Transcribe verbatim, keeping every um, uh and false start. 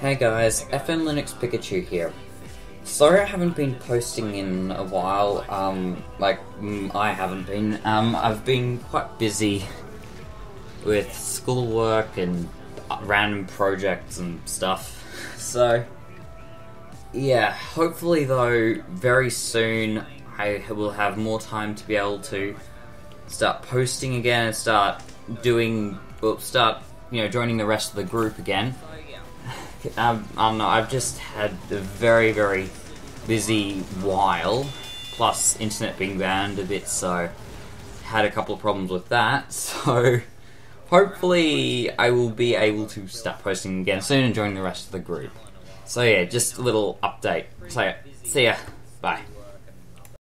Hey guys, F M Linux Pikachu here. Sorry I haven't been posting in a while, um, like, mm, I haven't been, um, I've been quite busy with schoolwork and random projects and stuff, so, yeah, hopefully though, very soon I will have more time to be able to start posting again and start doing, well, start, you know, joining the rest of the group again. Um, I don't know, I've just had a very, very busy while, plus internet being banned a bit, so had a couple of problems with that, so hopefully I will be able to start posting again soon and join the rest of the group. So yeah, just a little update. So yeah, see ya, bye.